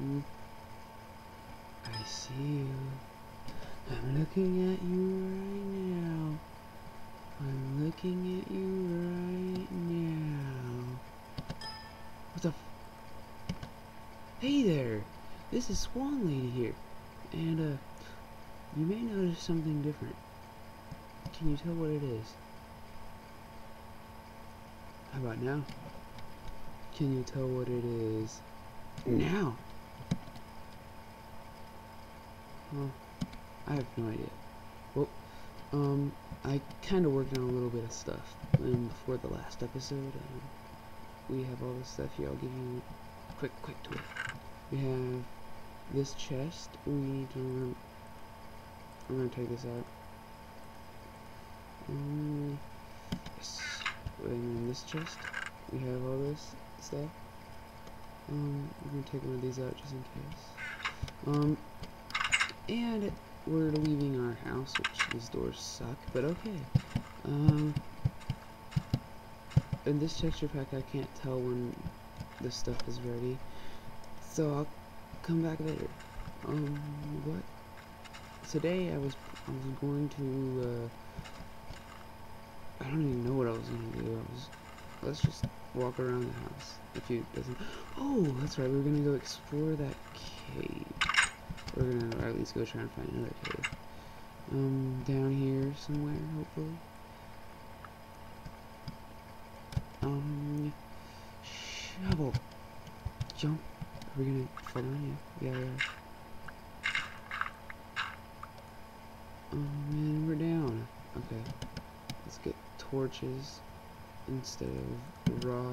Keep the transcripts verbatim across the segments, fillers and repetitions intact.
you. I see you. I'm looking at you right now. I'm looking at you right now. What the f- Hey there! This is Swan Lady here. And, uh, you may notice something different. Can you tell what it is? How about now? Can you tell what it is now? Well, I have no idea. Well, um, I kind of worked on a little bit of stuff, and before the last episode, um, we have all this stuff here. I'll give you a quick, quick tour. We have this chest. We need to. I'm gonna take this out. Um, yes. And in this chest, we have all this stuff. Um, we're gonna take one of these out just in case. Um, and we're leaving our house, which these doors suck, but okay. Um, in this texture pack, I can't tell when this stuff is ready, so I'll come back later. Um, what? Today I was I was going to. Uh, I don't even know what I was gonna do. I was, let's just walk around the house. If you doesn't. Oh, that's right. We're gonna go explore that cave. We're gonna, or at least go try and find another cave. Um, down here somewhere, hopefully. Um, shovel, jump. Are we gonna fall down here? Yeah, yeah. Oh man, we're down. Okay. Let's get torches instead of raw,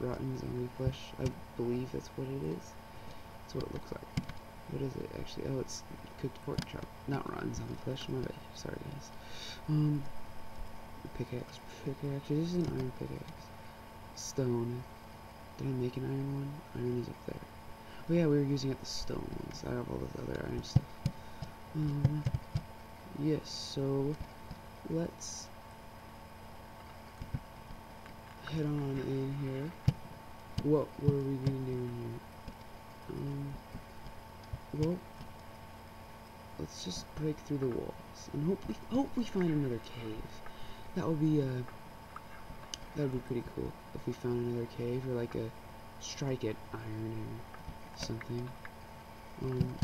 rotten zombie flesh. I believe that's what it is. That's what it looks like. What is it, actually? Oh, it's cooked pork chop. Not rotten zombie flesh, my bad. Sorry, guys. Um, pickaxe, pickaxe. This is an iron pickaxe. Stone. Did I make an iron one? Iron is up there. Oh yeah, we were using up the stone ones. I have all this other iron stuff. Um, yes, so let's head on in here. What were we gonna do in here? Um, well, let's just break through the walls and hope we hope we find another cave. That would be uh, that would be pretty cool if we found another cave or like a strike at iron or something, um,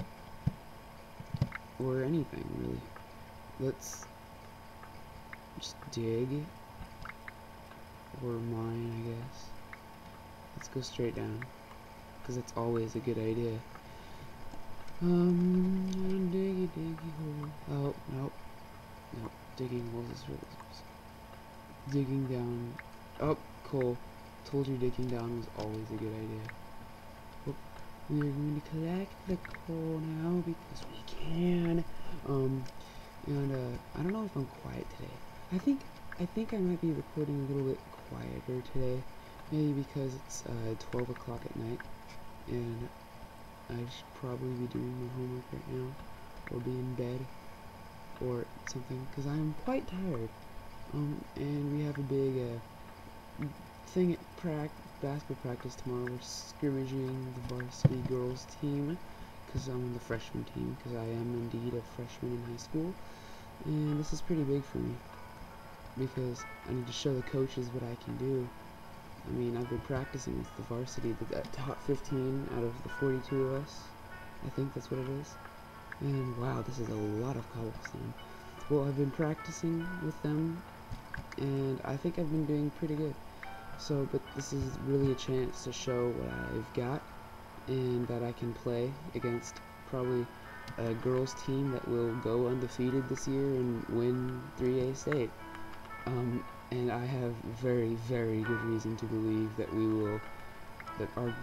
or anything really. Let's just dig. Or mine, I guess. Let's go straight down, because that's always a good idea. Um, diggy diggy hole. Oh, nope. Nope. Digging holes is really close. Digging down. Oh, coal. Told you digging down was always a good idea. Well, we're going to collect the coal now, because we can. Um, and, uh, I don't know if I'm quiet today. I think, I think I might be recording a little bit quieter today, maybe because it's uh, twelve o'clock at night, and I should probably be doing my homework right now, or be in bed, or something, because I'm quite tired. Um, and we have a big uh, thing at prac basketball practice tomorrow. We're scrimmaging the varsity girls team, because I'm on the freshman team, because I am indeed a freshman in high school, and this is pretty big for me. Because I need to show the coaches what I can do. I mean, I've been practicing with the varsity, the top fifteen out of the forty-two of us. I think that's what it is. And wow, this is a lot of cobblestone. Well, I've been practicing with them, and I think I've been doing pretty good. So, but this is really a chance to show what I've got, and that I can play against probably a girls' team that will go undefeated this year and win three A state. Um, and I have very, very good reason to believe that we will, that our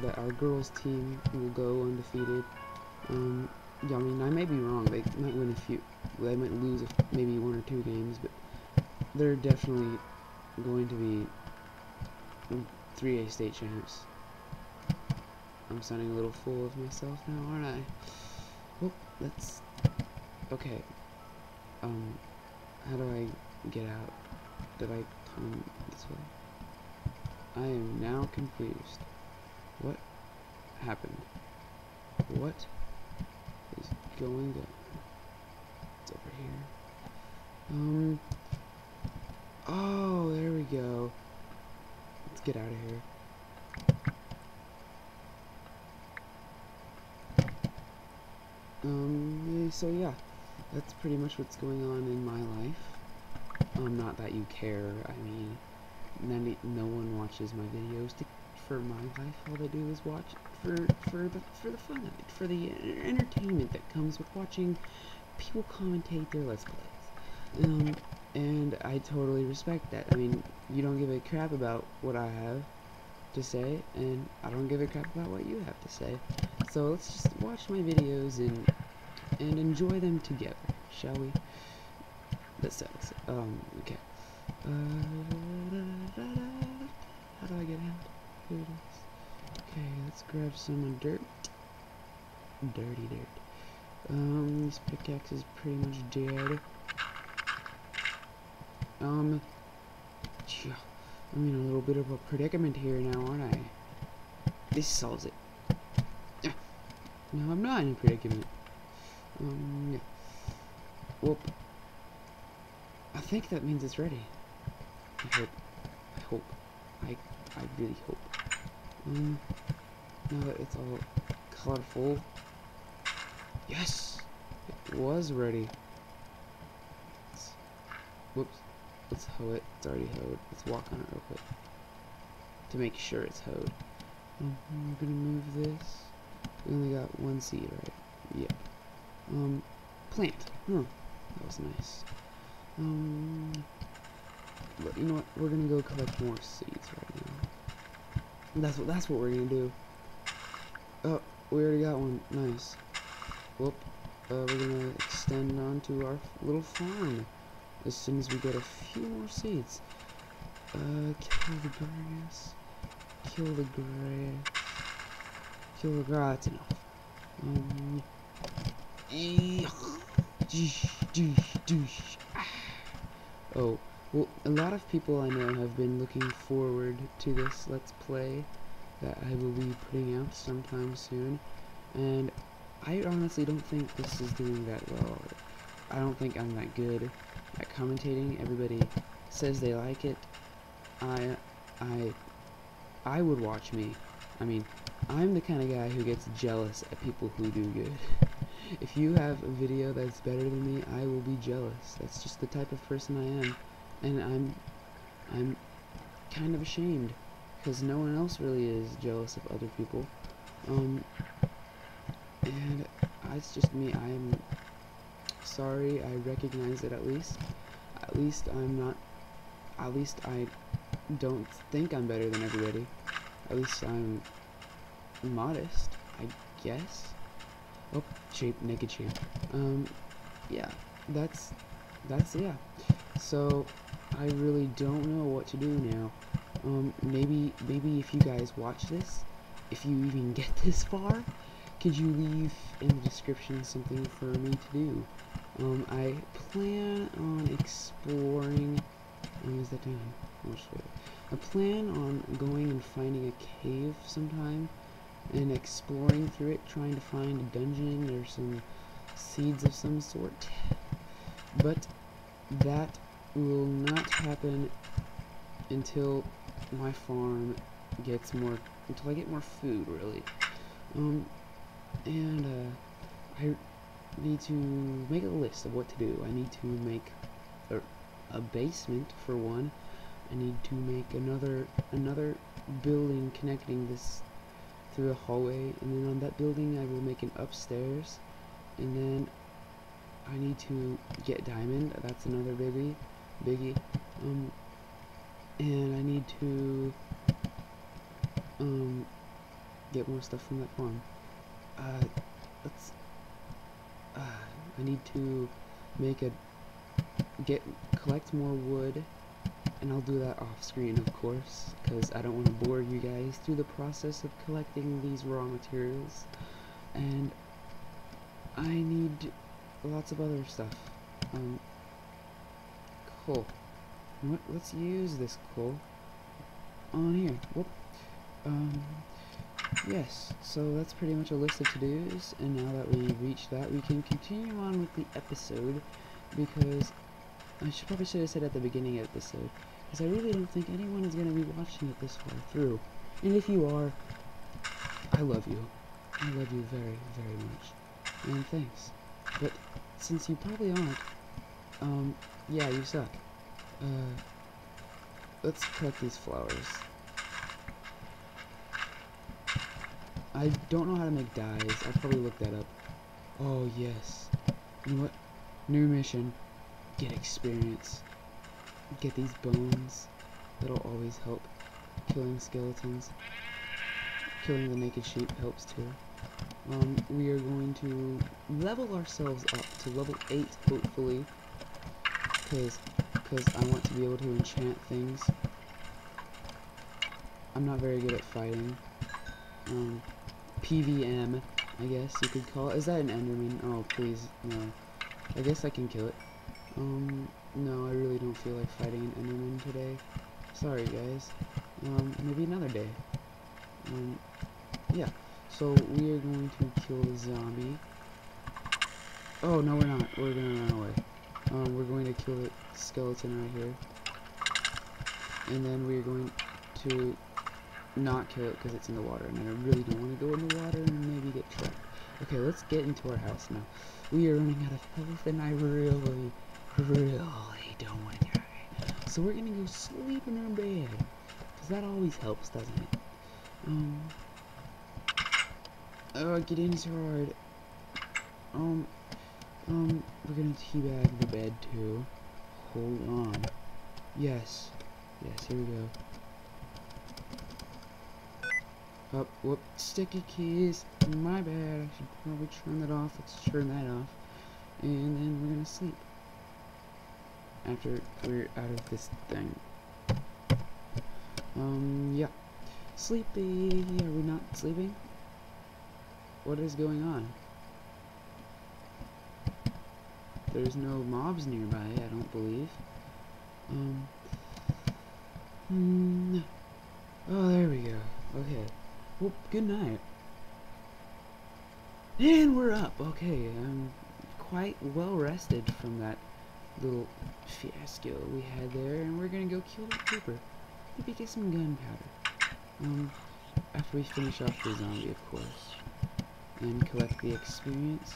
that our girls' team will go undefeated. Um, yeah, I mean, I may be wrong. They might win a few. They might lose a, maybe one or two games, but they're definitely going to be three A state champs. I'm sounding a little full of myself now, aren't I? Well, that's okay. Um, how do I? Get out. Did I come this way? I am now confused. What happened? What is going down? It's over here. Um. Oh, there we go. Let's get out of here. Um, so yeah, that's pretty much what's going on in my life. Um, not that you care, I mean, none, no one watches my videos to, for my life. All they do is watch for, for, the, for the fun of it, for the entertainment that comes with watching people commentate their Let's Plays. Um, and I totally respect that. I mean, you don't give a crap about what I have to say, and I don't give a crap about what you have to say. So let's just watch my videos and and enjoy them together, shall we? That sucks. Um, okay. Uh, da, da, da, da, da. How do I get out? Here it is. Okay, let's grab some dirt. Dirty dirt. Um, this pickaxe is pretty much dead. Um, yeah. I'm in a little bit of a predicament here now, aren't I? This solves it. No, I'm not in a predicament. Um, yeah. Whoop. I think that means it's ready. I hope. I hope. I, I really hope. Um, now that it's all colorful. Yes! It was ready. It's, whoops. Let's hoe it. It's already hoed. Let's walk on it real quick to make sure it's hoed. Um, I'm gonna move this. We only got one seed, right? Yep. Um, plant. Huh. That was nice. Um, but you know what? We're gonna go collect more seeds right now. That's what. That's what we're gonna do. Oh, we already got one. Nice. Whoop. Uh, we're gonna extend onto our little farm as soon as we get a few more seeds. Uh, kill the grass. Kill the grass. Kill the grass, that's enough. Um, oh, well, a lot of people I know have been looking forward to this Let's Play that I will be putting out sometime soon, and I honestly don't think this is doing that well. I don't think I'm that good at commentating. Everybody says they like it. I, I, I would watch me. I mean, I'm the kind of guy who gets jealous at people who do good. If you have a video that's better than me, I will be jealous. That's just the type of person I am. And I'm I'm kind of ashamed because no one else really is jealous of other people. Um, and it's just me. I'm sorry. I recognize it at least. At least I'm not, at least I don't think I'm better than everybody. At least I'm modest, I guess. Oh, shape, naked shape. Um, yeah, that's, that's, yeah. So, I really don't know what to do now. Um, maybe, maybe if you guys watch this, if you even get this far, could you leave in the description something for me to do? Um, I plan on exploring, um, is that down here? Oh, I plan on going and finding a cave sometime and exploring through it, trying to find a dungeon or some seeds of some sort, but that will not happen until my farm gets more, until I get more food, really. Um, and uh, I need to make a list of what to do. I need to make a, a basement for one. I need to make another another building connecting this through a hallway, and then on that building I will make an upstairs, and then I need to get diamond. That's another biggie, biggie. Um, and I need to um get more stuff from that farm. Uh, let's. Uh, I need to make a get collect more wood, and I'll do that off screen, of course, because I don't want to bore you guys through the process of collecting these raw materials. And I need lots of other stuff. Um, coal. What? Let's use this coal on here. Whoop. Um, yes, so that's pretty much a list of to-dos, and now that we've reached that, we can continue on with the episode, because I should, probably should have said at the beginning of the episode, because I really don't think anyone is going to be watching it this far through, and if you are, I love you. I love you very, very much, and thanks, but since you probably aren't, um, yeah, you suck. Uh, let's cut these flowers. I don't know how to make dyes. I'll probably look that up. Oh, yes. You know what? New mission. Get experience. Get these bones. That'll always help. Killing skeletons. Killing the naked sheep helps too. Um, we are going to level ourselves up to level eight, hopefully. Because because I want to be able to enchant things. I'm not very good at fighting. Um... P V M, I guess you could call it. Is that an Enderman? Oh, please, no. I guess I can kill it. Um, no, I really don't feel like fighting an Enderman today. Sorry, guys. Um, maybe another day. Um, yeah. So, we are going to kill the zombie. Oh, no, we're not. We're gonna run away. Um, we're going to kill the skeleton right here. And then we're going to not kill it because it's in the water, and I really don't want to go in the water and maybe get trapped. Okay, let's get into our house now. We are running out of health, and I really, really don't want to die. So we're gonna go sleep in our bed, because that always helps, doesn't it? Um. Oh, getting is hard. Um. Um. We're gonna teabag the bed too. Hold on. Yes. Yes. Here we go. Up, whoop, sticky keys, my bad, I should probably turn that off, let's turn that off, and then we're gonna sleep, after we're out of this thing. Um, yeah, sleepy, are we not sleeping? What is going on? There's no mobs nearby, I don't believe. Um, mm, oh, there we go, okay. Well, good night. And we're up. Okay, I'm quite well rested from that little fiasco we had there, and we're gonna go kill that creeper. Maybe get some gunpowder. Um, after we finish off the zombie, of course, and collect the experience.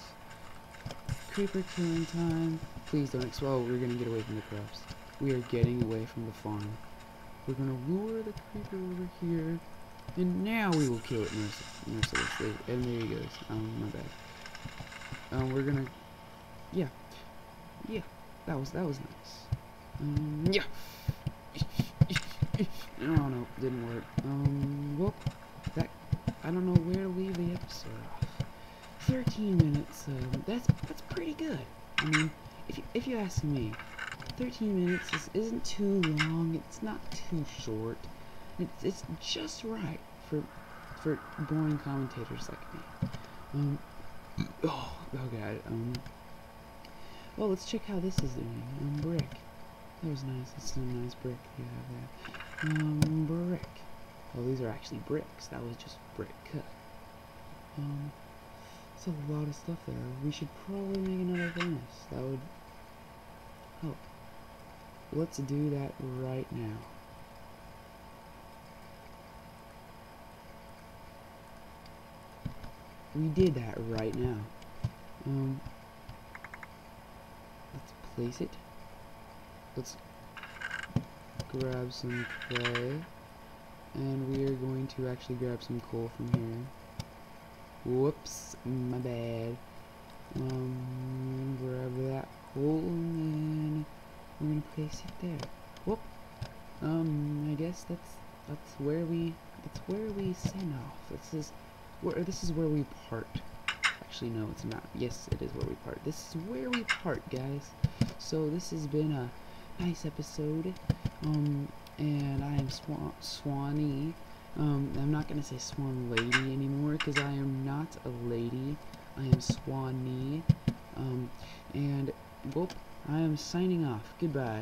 Creeper killing time. Please don't explode. Well, we're gonna get away from the crops. We are getting away from the farm. We're gonna lure the creeper over here. And now we will kill it mercilessly. And there he goes. Um, my bad. Um, we're gonna... Yeah. Yeah. That was, that was nice. Um, yeah. Oh, no. Didn't work. Um, well, that... I don't know where to leave the episode off. thirteen minutes, um, that's, that's pretty good. I mean, if you, if you ask me, thirteen minutes is, isn't too long. It's not too short. It's, it's just right for for boring commentators like me. Um, oh, oh god. Um, well, let's check how this is doing. Um, brick. That was nice. That's a nice brick you have there. Um, brick. Oh, these are actually bricks. That was just brick cut. Um, it's a lot of stuff there. We should probably make another furnace. That would help. Let's do that right now. We did that right now. Um, let's place it. Let's grab some clay. And we are going to actually grab some coal from here. Whoops, my bad. Um, grab that coal and then we're going to place it there. Whoop. Um, I guess that's that's where we that's where we send off. This is Where, this is where we part. Actually, no, it's not. Yes, it is where we part. This is where we part, guys. So this has been a nice episode. Um, and I am Swan Swanee. Um, I'm not gonna say Swan Lady anymore because I am not a lady. I am Swanee. Um, and well, I am signing off. Goodbye.